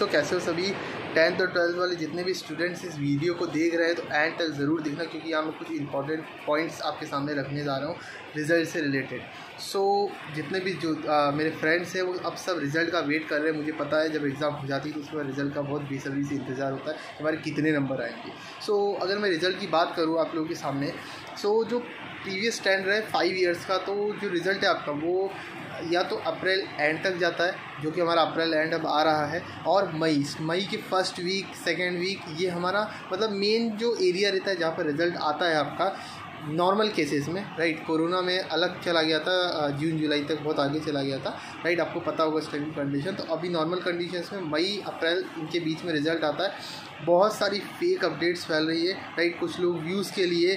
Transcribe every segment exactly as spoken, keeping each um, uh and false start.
सो कैसे हो सभी टेंथ और ट्वेल्थ वाले जितने भी स्टूडेंट्स इस वीडियो को देख रहे हैं तो एंड तक ज़रूर देखना, क्योंकि यहाँ मैं कुछ इंपॉर्टेंट पॉइंट्स आपके सामने रखने जा रहा हूँ रिजल्ट से रिलेटेड। सो so, जितने भी जो आ, मेरे फ्रेंड्स हैं वो अब सब रिज़ल्ट का वेट कर रहे हैं। मुझे पता है जब एग्ज़ाम हो जाती है तो उसके बाद रिज़ल्ट का बहुत बेसब्री से इंतज़ार होता है हमारे कितने नंबर आएंगे। सो so, अगर मैं रिज़ल्ट की बात करूँ आप लोगों के सामने, सो so, जो प्रीवियस स्टैंड रहे फाइव ईयर्स का, तो जो रिज़ल्ट है आपका वो या तो अप्रैल एंड तक जाता है, जो कि हमारा अप्रैल एंड अब आ रहा है, और मई मई के फर्स्ट वीक सेकेंड वीक ये हमारा मतलब मेन जो एरिया रहता है जहाँ पर रिज़ल्ट आता है आपका नॉर्मल केसेस में, राइट। कोरोना में अलग चला गया था, जून जुलाई तक बहुत आगे चला गया था, राइट, आपको पता होगा इस टाइम की कंडीशन। तो अभी नॉर्मल कंडीशंस में मई अप्रैल इनके बीच में रिज़ल्ट आता है। बहुत सारी फेक अपडेट्स फैल रही है, राइट। कुछ लोग व्यूज़ के लिए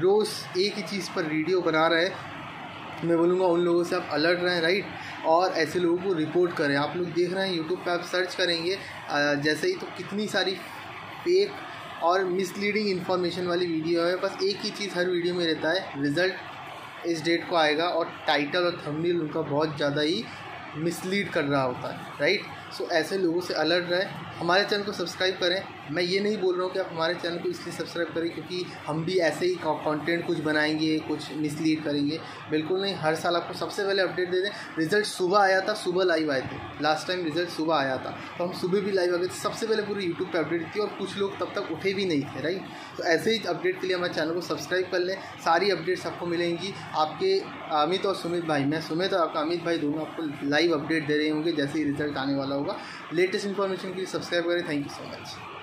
रोज़ एक ही चीज़ पर वीडियो बना रहे हैं। मैं बोलूँगा उन लोगों से आप अलर्ट रहें, राइट, और ऐसे लोगों को रिपोर्ट करें। आप लोग देख रहे हैं यूट्यूब पे आप सर्च करेंगे जैसे ही, तो कितनी सारी फेक और मिसलीडिंग इन्फॉर्मेशन वाली वीडियो है। बस एक ही चीज़ हर वीडियो में रहता है, रिज़ल्ट इस डेट को आएगा, और टाइटल और थंबनेल उनका बहुत ज़्यादा ही मिसलीड कर रहा होता है, राइट। सो ऐसे लोगों से अलर्ट रहें, हमारे चैनल को सब्सक्राइब करें। मैं ये नहीं बोल रहा हूँ कि आप हमारे चैनल को इसलिए सब्सक्राइब करें क्योंकि हम भी ऐसे ही कंटेंट कुछ बनाएंगे, कुछ मिसलीड करेंगे, बिल्कुल नहीं। हर साल आपको सबसे पहले अपडेट दे दें। रिज़ल्ट सुबह आया था, सुबह लाइव आए थे लास्ट टाइम, रिज़ल्ट सुबह आया था तो हम सुबह भी लाइव आ गए थे, सबसे पहले पूरी यूट्यूब पर अपडेट थी, और कुछ लोग तब तक उठे भी नहीं थे, राइट। तो ऐसे ही अपडेट के लिए हमारे चैनल को सब्सक्राइब कर लें, सारी अपडेट्स आपको मिलेंगी। आपके अमित और सुमित भाई, मैं सुमित और आपका अमित भाई, दोनों आपको लाइव अपडेट दे रहे होंगे जैसे ही रिज़ल्ट आने वाला होगा। लेटेस्ट इन्फॉर्मेशन के लिए सब्सक्राइब करें। Thank you so much.